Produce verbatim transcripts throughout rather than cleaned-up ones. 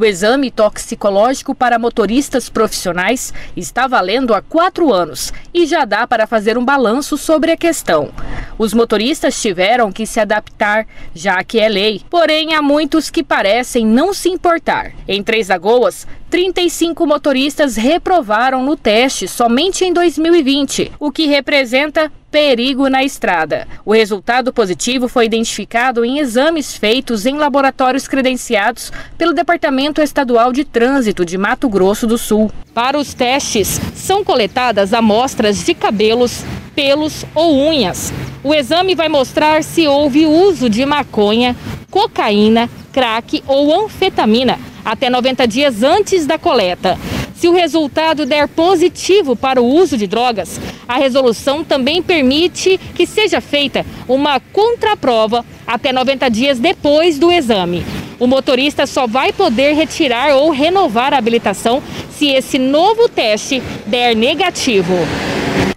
O exame toxicológico para motoristas profissionais está valendo há quatro anos e já dá para fazer um balanço sobre a questão. Os motoristas tiveram que se adaptar, já que é lei. Porém, há muitos que parecem não se importar. Em Três Lagoas, trinta e cinco motoristas reprovaram no teste somente em dois mil e vinte, o que representa perigo na estrada. O resultado positivo foi identificado em exames feitos em laboratórios credenciados pelo Departamento Estadual de Trânsito de Mato Grosso do Sul. Para os testes, são coletadas amostras de cabelos, pelos ou unhas. O exame vai mostrar se houve uso de maconha, cocaína, crack ou anfetamina até noventa dias antes da coleta. Se o resultado der positivo para o uso de drogas, a resolução também permite que seja feita uma contraprova até noventa dias depois do exame. O motorista só vai poder retirar ou renovar a habilitação se esse novo teste der negativo.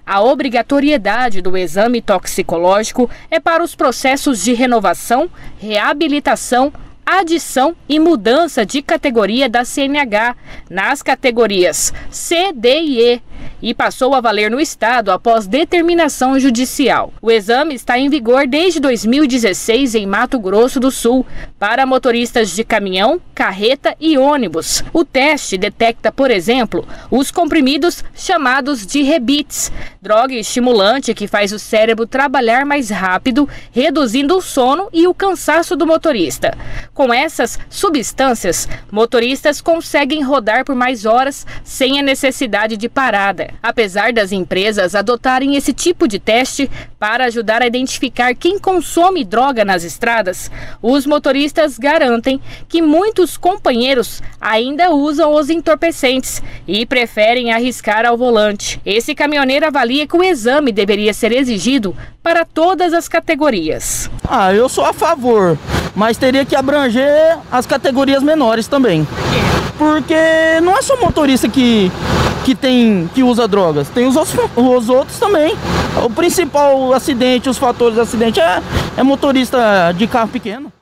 A obrigatoriedade do exame toxicológico é para os processos de renovação, reabilitação, adição e mudança de categoria da C N H nas categorias C, D e E e passou a valer no estado após determinação judicial. O exame está em vigor desde dois mil e dezesseis em Mato Grosso do Sul para motoristas de caminhão, carreta e ônibus. O teste detecta, por exemplo, os comprimidos chamados de rebites, droga estimulante que faz o cérebro trabalhar mais rápido, reduzindo o sono e o cansaço do motorista. Com essas substâncias, motoristas conseguem rodar por mais horas sem a necessidade de parada. Apesar das empresas adotarem esse tipo de teste para ajudar a identificar quem consome droga nas estradas, os motoristas garantem que muitos companheiros ainda usam os entorpecentes e preferem arriscar ao volante. Esse caminhoneiro avalia que o exame deveria ser exigido para todas as categorias. Ah, eu sou a favor, mas teria que abranger as categorias menores também. Porque não é só motorista que, que, tem, que usa drogas, tem os, os outros também. O principal acidente, os fatores de acidente é, é motorista de carro pequeno.